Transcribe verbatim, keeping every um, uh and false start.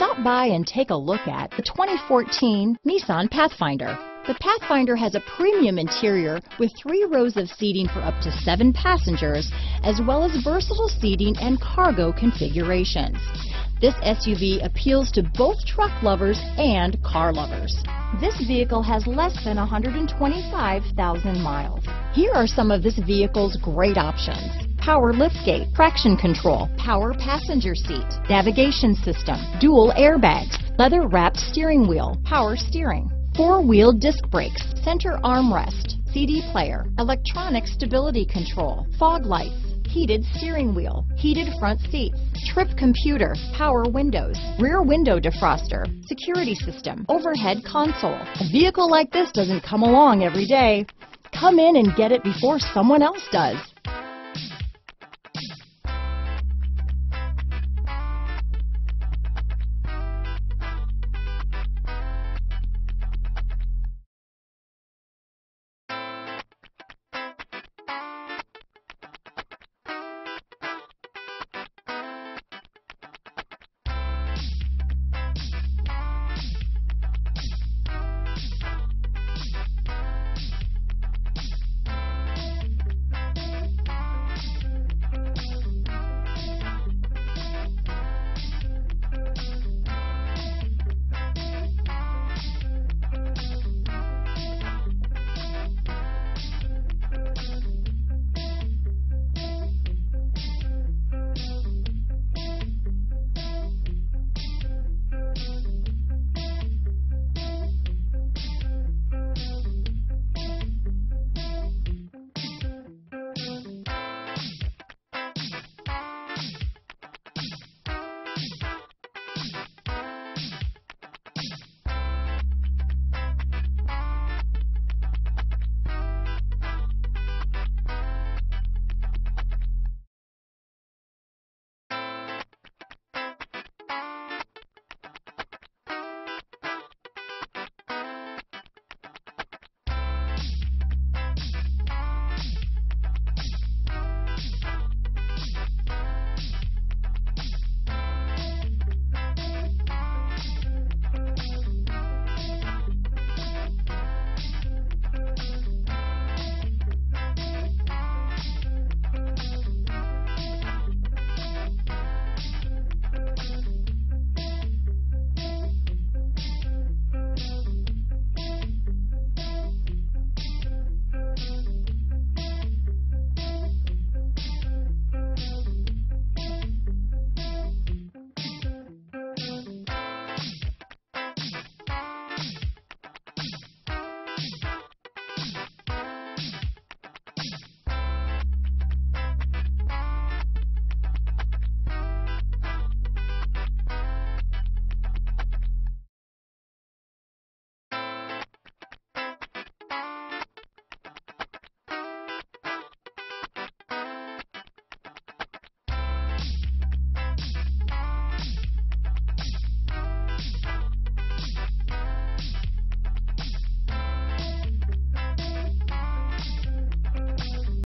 Stop by and take a look at the twenty fourteen Nissan Pathfinder. The Pathfinder has a premium interior with three rows of seating for up to seven passengers, as well as versatile seating and cargo configurations. This S U V appeals to both truck lovers and car lovers. This vehicle has less than one hundred twenty-five thousand miles. Here are some of this vehicle's great options: power liftgate, traction control, power passenger seat, navigation system, dual airbags, leather-wrapped steering wheel, power steering, four-wheel disc brakes, center armrest, C D player, electronic stability control, fog lights, heated steering wheel, heated front seats, trip computer, power windows, rear window defroster, security system, overhead console. A vehicle like this doesn't come along every day. Come in and get it before someone else does.